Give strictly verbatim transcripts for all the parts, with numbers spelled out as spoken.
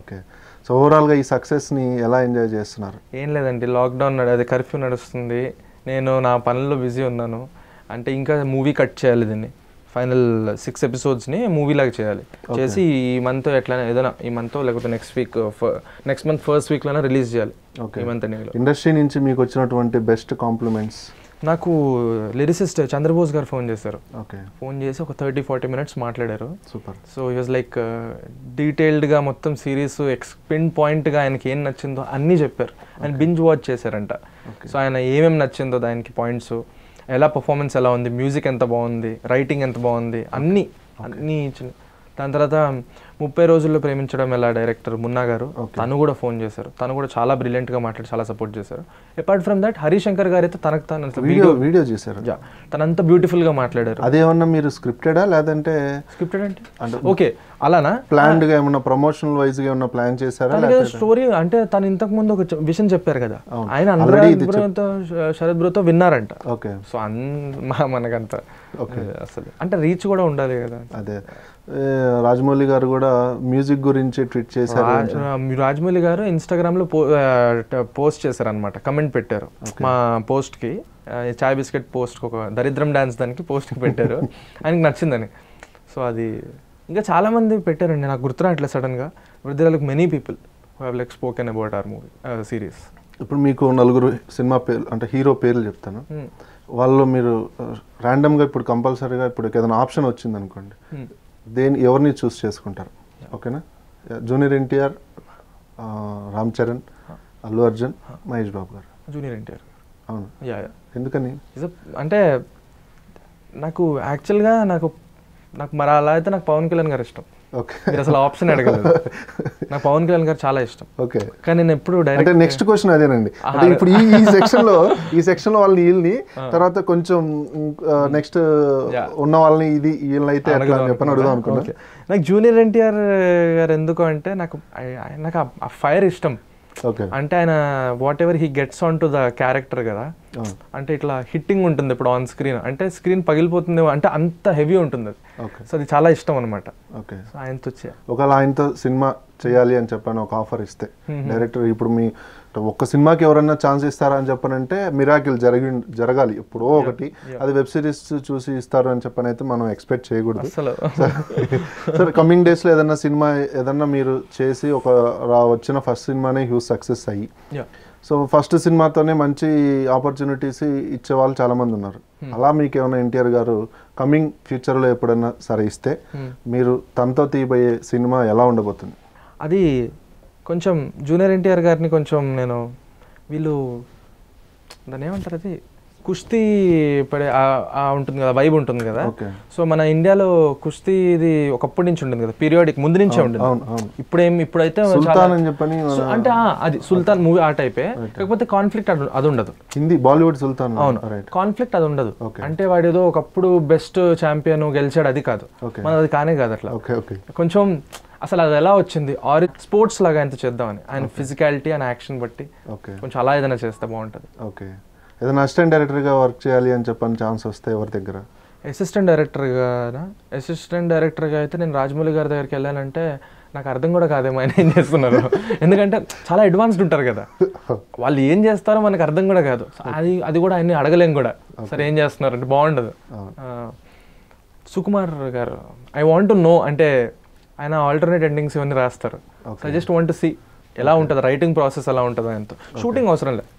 Okay. So overall ga ee success ni ela enjoy chestunaru? Em ledandi lockdown adi curfew nadustundi. Nenu na panallo busy unnanu. Ante inka movie cut cheyali dinni. Final six episodes ni movie laga cheyali. Chesi ee month etlana edana ee month lekapothe next week next month first week lana release cheyali. Okay. Ee month anigalo. Industry nunchi meeku vachinatuvanti best compliments. నాకు lyricist Chandrabose గారు phone చేశారు. Okay, phone చేసి ఒక thirty forty minutes మాట్లాడారు. Super. So he was like డీటెయిల్డ్గా మొత్తం series X pin పాయింట్గా ఆయనకి ఏం నచ్చిందో అన్నీ చెప్పారు. ఆయన బింజ్ వాచ్ చేశారంట. సో ఆయన ఏమేమి నచ్చిందో దానికి పాయింట్స్, ఎలా పర్ఫార్మెన్స్ ఎలా ఉంది, మ్యూజిక్ ఎంత బాగుంది, రైటింగ్ ఎంత బాగుంది, అన్నీ అన్నీ ఇచ్చిన. దాని తర్వాత ముప్పై రోజుల్లో ప్రేమించడం ఎలా డైరెక్టర్ మున్నా గారు తను కూడా ఫోన్ చేశారు. తను కూడా చాలా బ్రిలియంట్గా మాట్లాడి చాలా సపోర్ట్ చేశారు. అపార్ట్ ఫ్రమ్ దాట్ హరిశంకర్ గారు అయితే తనకు తాను వీడియో చేశారు. తనంతా బ్యూటిఫుల్గా మాట్లాడారు. అదేమన్నా మీరు స్క్రిప్టెడా లేదంటే? స్క్రిప్టెడ్ అంటే ఓకే, అలానా ప్లాన్డ్గా ఏమన్నా ప్రమోషనల్ వైజ్గా ఏమన్నా ప్లాన్ చేశారా? స్టోరీ అంటే తను ఇంతకుముందు ఒక విషయం చెప్పారు కదా, ఆయన అనురాగ్తో శరత్ బ్రోతో విన్నారంట. ఓకే, సో అన్న మనకంత ఓకే అసలు అంటే రీచ్ కూడా ఉండాలి కదా. అదే రాజమౌళి గారు కూడా మ్యూజిక్ గురించి ట్వీట్ చేశారు. రాజమౌళి గారు ఇన్స్టాగ్రామ్లో పో పోస్ట్ చేశారు అనమాట, కమెంట్ పెట్టారు మా పోస్ట్కి. చాయ్ బిస్కెట్ పోస్ట్కి ఒక దరిద్రం డ్యాన్స్ దానికి పోస్ట్కి పెట్టారు, ఆయనకి నచ్చిందని. సో అది ఇంకా చాలామంది పెట్టారండి, నాకు గుర్తు రావట్లేదు సడన్గా. వృద్ధిలకు many people who have like spoken about our movie series. ఇప్పుడు మీకు నలుగురు సినిమా పేర్లు అంటే హీరో పేర్లు చెప్తాను, వాళ్ళు మీరు ర్యాండమ్గా ఇప్పుడు కంపల్సరీగా ఇప్పుడు ఏదైనా ఆప్షన్ వచ్చింది అనుకోండి, దేని ఎవరిని చూస్ చేసుకుంటారు? ఓకేనా? జూనియర్ ఎన్టీఆర్, రామ్ చరణ్, అల్లు అర్జున్, మహేష్ బాబు గారు. జూనియర్ ఎన్టీఆర్. అవును, ఎందుకని? అంటే నాకు యాక్చువల్గా నాకు నాకు మరి అలా అయితే నాకు పవన్ కళ్యాణ్ గారు ఇష్టం. ఓకే, అసలు ఆప్షన్ అడగలేదు. నాకు పవన్ కళ్యాణ్ గారు చాలా ఇష్టం. ఓకే, కానీ నేను ఎప్పుడు డైరెక్ట్ నెక్స్ట్ క్వశ్చన్ అదేనండి. ఇప్పుడు ఈ సెక్షన్లో ఈ సెక్షన్లో వాళ్ళని వీళ్ళని, తర్వాత కొంచెం నెక్స్ట్ ఉన్న వాళ్ళని ఇది వీళ్ళైతే చెప్పని అడుగుదాం అనుకున్నాను. నాకు జూనియర్ ఎన్టీఆర్ గారు ఎందుకు అంటే నాకు నాకు ఆ ఫైర్ ఇష్టం. ఓకే, అంటే ఆయన whatever he gets on to the character కదా, అంటే ఇట్లా హిట్టింగ్ ఉంటుంది ఇప్పుడు ఆన్ స్క్రీన్, అంటే స్క్రీన్ పగిలిపోతుంది అంటే అంత హెవీ ఉంటుంది అది. సో అది చాలా ఇష్టం అనమాట. ఓకే, సో ఆయనతో ఒకవేళ ఆయనతో సినిమా చేయాలి అని చెప్పాను ఒక ఆఫర్ ఇస్తే డైరెక్టర్, ఇప్పుడు మీ ఒక్క సినిమాకి ఎవరన్నా ఛాన్స్ ఇస్తారా అని చెప్పనంటే మిరాకిల్ జరిగి జరగాలి ఎప్పుడో ఒకటి. అది వెబ్ సిరీస్ చూసి ఇస్తారు అని చెప్పని అయితే మనం ఎక్స్పెక్ట్ చేయకూడదు అసలు. సార్ కమింగ్ డేస్లో ఏదన్నా సినిమా ఏదన్నా మీరు చేసి ఒక వచ్చిన ఫస్ట్ సినిమానే హ్యూజ్ సక్సెస్ అయ్యి, సో ఫస్ట్ సినిమాతోనే మంచి ఆపర్చునిటీస్ ఇచ్చేవాళ్ళు చాలామంది ఉన్నారు. అలా మీకు ఏమైనా ఎన్టీఆర్ గారు కమింగ్ ఫ్యూచర్లో ఎప్పుడన్నా సరే ఇస్తే మీరు తనతో తీయబోయే సినిమా ఎలా ఉండబోతుంది? అది కొంచెం జూనియర్ ఎన్టీఆర్ గారిని కొంచెం నేను వీళ్ళు దాన్ని ఏమంటారు, అది కుస్తీ పడే ఉంటుంది కదా, వైబ్ ఉంటుంది కదా. సో మన ఇండియాలో కుస్తీ ఇది ఒకప్పటి నుంచి ఉంటుంది కదా, పీరియాడిక్ ముందు నుంచే ఉంటుంది. ఇప్పుడేం ఇప్పుడైతే అంటే అది సుల్తాన్ మూవీ ఆ టైపే, కాకపోతే కాన్ఫ్లిక్ట్ అది ఉండదు. హిందీ బాలీవుడ్ సుల్తాన్. అవును, కాన్ఫ్లిక్ట్ అది ఉండదు. అంటే వాడు ఏదో ఒకప్పుడు బెస్ట్ ఛాంపియన్ గెలిచాడు అది కాదు, మన అది కానే కాదు అట్లా. కొంచెం అసలు అది ఎలా వచ్చింది ఆర్ స్పోర్ట్స్ లాగా ఎంత చేద్దామని, ఆయన ఫిజికాలిటీ అండ్ యాక్షన్ బట్టి కొంచెం అలా ఏదైనా చేస్తే బాగుంటుంది. ఓకే, ఏదైనా అసిస్టెంట్ డైరెక్టర్గా వర్క్ చేయాలి అని చెప్పని ఛాన్స్ వస్తే ఎవరి దగ్గర? అసిస్టెంట్ డైరెక్టర్గా అసిస్టెంట్ డైరెక్టర్గా అయితే నేను రాజమౌళి గారి దగ్గరికి వెళ్ళానంటే నాకు అర్థం కూడా కాదేమో ఆయన ఏం చేస్తున్నారు, ఎందుకంటే చాలా అడ్వాన్స్డ్ ఉంటారు కదా, వాళ్ళు ఏం చేస్తారో మనకు అర్థం కూడా కాదు. అది అది కూడా ఆయన్ని అడగలేను కూడా, సరే ఏం చేస్తున్నారు అంటే బాగుండదు. సుకుమార్ గారు ఐ వాంట్ టు నో అంటే ఆయన ఆల్టర్నేట్ ఎండింగ్స్ ఇవన్నీ రాస్తారు. I just want to see ఎలా ఉంటుంది రైటింగ్ ప్రాసెస్, ఎలా ఉంటుంది ఆయనతో. షూటింగ్ అవసరం లేదు,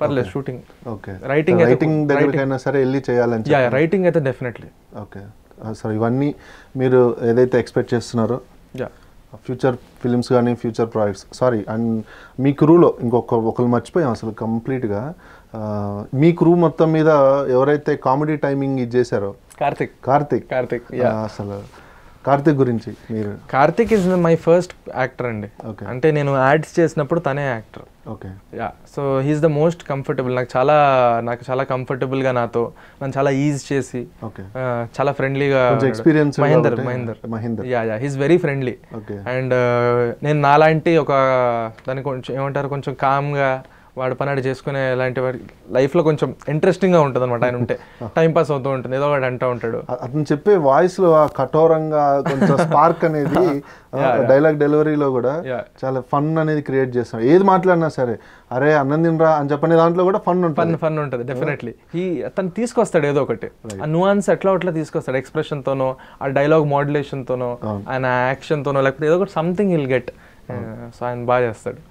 పర్లేదు షూటింగ్. ఓకే, రైటింగ్ రైటింగ్ సరే వెళ్ళి చేయాలని. యా, రైటింగ్ అయితే డెఫినెట్లీ. ఓకే, సో ఇవన్నీ మీరు ఏదైతే ఎక్స్పెక్ట్ చేస్తున్నారో యా ఫ్యూచర్ ఫిలిమ్స్ కానీ ఫ్యూచర్ ప్రాజెక్ట్స్. సారీ, అండ్ మీ క్రూలో ఇంకొక ఒకరు మర్చిపోయాం అసలు కంప్లీట్గా. మీ క్రూ మొత్తం మీద ఎవరైతే కామెడీ టైమింగ్ ఇది చేశారో కార్తిక్ కార్తిక్ కార్తిక్ అసలు కార్తిక్ గురించి మీరు? Karthik is my first actor అండి. అంటే నేను యాడ్స్ చేసినప్పుడు తనే actor. Okay, yeah, so he's the most comfortable. నాకు చాలా నాకు చాలా కంఫర్టబుల్గా నాతో నన్ను చాలా ఈజ్ చేసి చాలా ఫ్రెండ్లీగా. Experience Mahender Mahender Mahender yeah yeah he's very friendly. And నేను నాలాంటి ఒక దాన్ని కొంచెం ఏమంటారు కొంచెం కామ్గా వాడు పనాడు చేసుకునే ఇలాంటి వాడి లైఫ్లో కొంచెం ఇంట్రెస్టింగ్గా ఉంటుంది అనమాట. ఆయన ఉంటే టైం పాస్ అవుతూ ఉంటుంది, ఏదో ఒకటి అంటూ ఉంటాడు. అతను చెప్పే వాయిస్లో ఆ కఠోరంగా కొంచెం స్పార్క్ అనేది డైలాగ్ డెలివరీలో కూడా చాలా ఫన్ అనేది క్రియేట్ చేస్తాం. ఏది మాట్లాడినా సరే అరే అన్నందినరా అని చెప్పనే దాంట్లో కూడా ఫన్ ఫన్ ఫన్ ఉంటుంది డెఫినెట్లీ. ఈ అతను తీసుకొస్తాడు ఏదో ఒకటి ఆ న్యూయాన్స్ ఎట్లా అట్లా తీసుకొస్తాడు, ఎక్స్ప్రెషన్తోనో ఆ డైలాగ్ మోడ్యులేషన్తోనో ఆయన యాక్షన్తోనో లేకపోతే ఏదో ఒకటి సంథింగ్ విల్ గెట్. సో ఆయన బాగా చేస్తాడు.